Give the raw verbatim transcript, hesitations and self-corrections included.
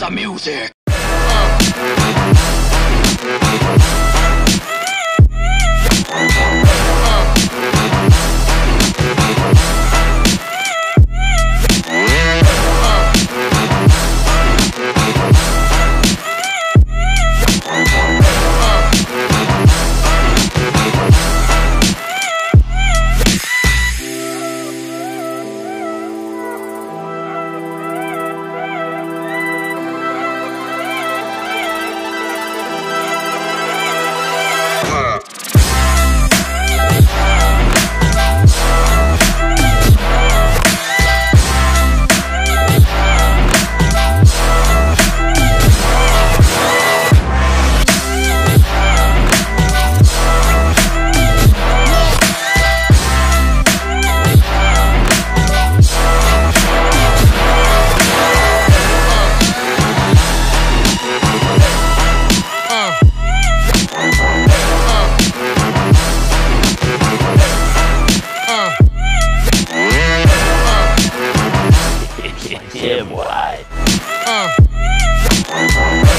Sounds of music. Yeah, boy. Uh.